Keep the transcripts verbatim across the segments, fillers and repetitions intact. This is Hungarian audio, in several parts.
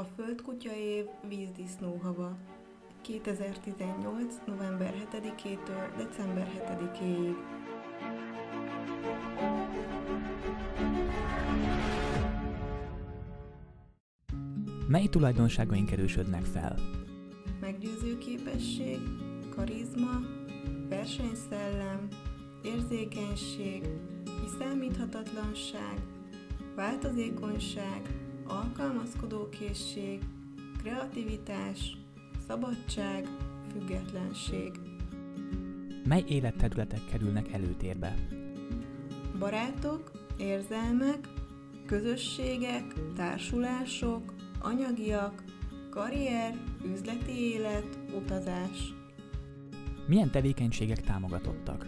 A földkutya év vízdisznóhava kétezer-tizennyolc. november hetedikétől december hetedikéig. Mely tulajdonságaink erősödnek fel? Meggyőző képesség, karizma, versenyszellem, érzékenység, kiszámíthatatlanság, változékonyság, alkalmazkodókészség, kreativitás, szabadság, függetlenség. Mely életterületek kerülnek előtérbe? Barátok, érzelmek, közösségek, társulások, anyagiak, karrier, üzleti élet, utazás. Milyen tevékenységek támogatottak?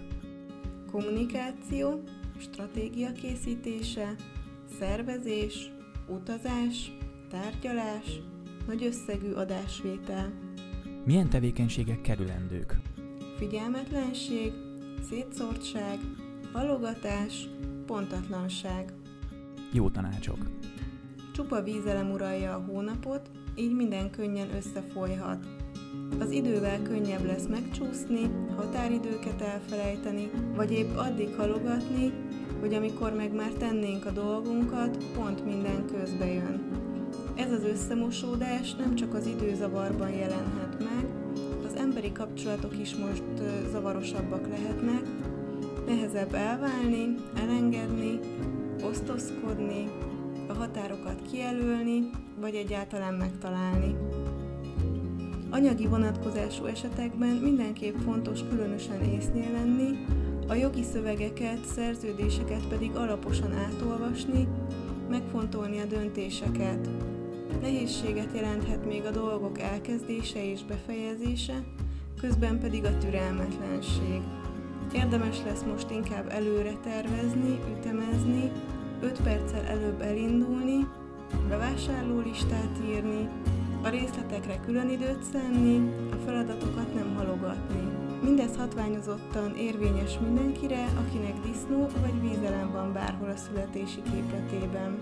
Kommunikáció, stratégia készítése, szervezés, utazás, tárgyalás, nagy összegű adásvétel. Milyen tevékenységek kerülendők? Figyelmetlenség, szétszórtság, halogatás, pontatlanság. Jó tanácsok! Csupa vízelem uralja a hónapot, így minden könnyen összefolyhat. Az idővel könnyebb lesz megcsúszni, határidőket elfelejteni, vagy épp addig halogatni, hogy amikor meg már tennénk a dolgunkat, pont minden közbe jön. Ez az összemosódás nem csak az időzavarban jelenhet meg, az emberi kapcsolatok is most zavarosabbak lehetnek, nehezebb elválni, elengedni, osztozkodni, a határokat kijelölni, vagy egyáltalán megtalálni. Anyagi vonatkozású esetekben mindenképp fontos különösen észnél lenni, a jogi szövegeket, szerződéseket pedig alaposan átolvasni, megfontolni a döntéseket. Nehézséget jelenthet még a dolgok elkezdése és befejezése, közben pedig a türelmetlenség. Érdemes lesz most inkább előre tervezni, ütemezni, öt perccel előbb elindulni, bevásárlólistát írni, a részletekre külön időt szánni, a feladatokat nem halogatni. Mindez hatványozottan érvényes mindenkire, akinek disznó vagy vízelem van bárhol a születési képletében.